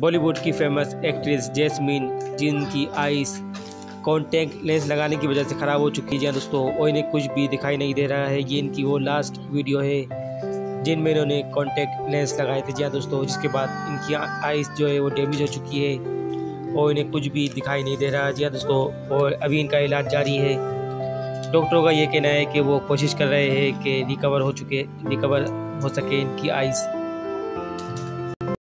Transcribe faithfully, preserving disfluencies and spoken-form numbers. बॉलीवुड की famous actress jasmine, जिनकी eyes contact lens लगाने की वजह से ख़राब हो चुकी है दोस्तों, और इन्हें कुछ भी दिखाई नहीं दे रहा है। ये इनकी वो लास्ट वीडियो है जिनमें इन्होंने कॉन्टैक्ट लेंस लगाए थे जी दोस्तों, जिसके बाद इनकी आईज जो है वो डैमेज हो चुकी है और इन्हें कुछ भी दिखाई नहीं दे रहा जी दोस्तों, और अभी इनका इलाज जारी है। डॉक्टरों का ये कहना है कि वो कोशिश कर रहे हैं कि रिकवर हो चुके रिकवर हो सके इनकी आईज।